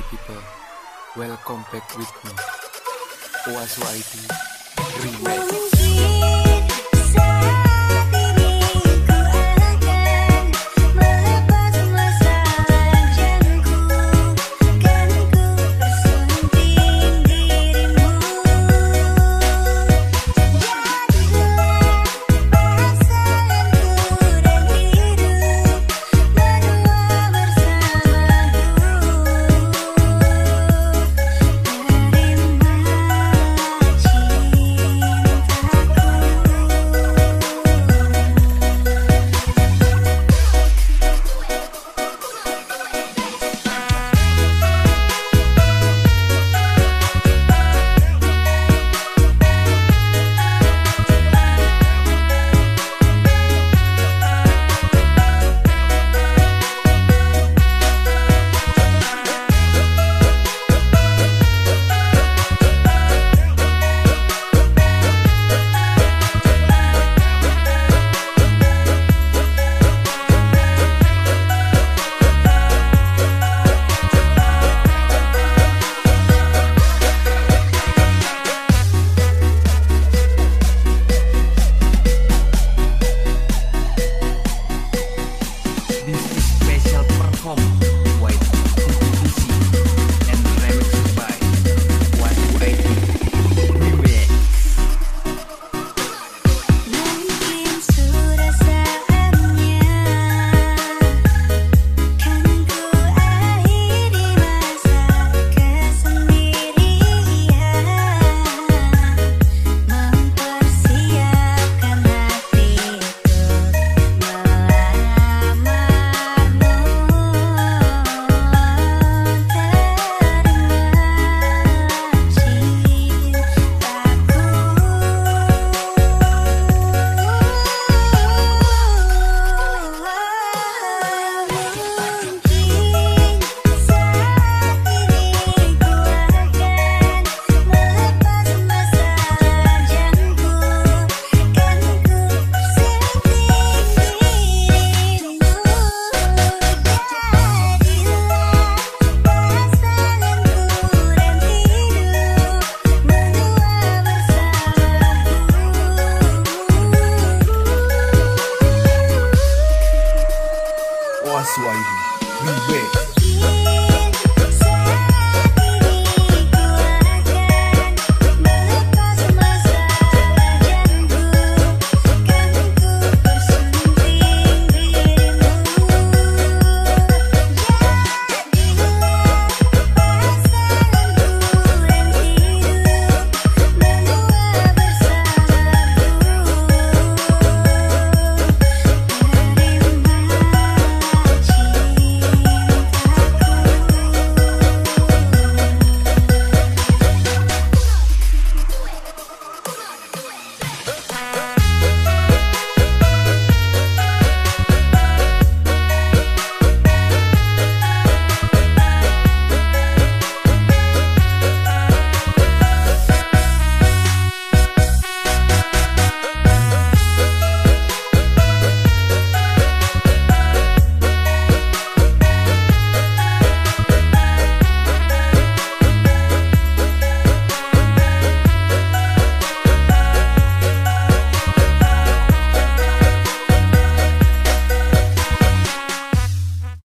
Sorry people, welcome back with me. OSYT Remix.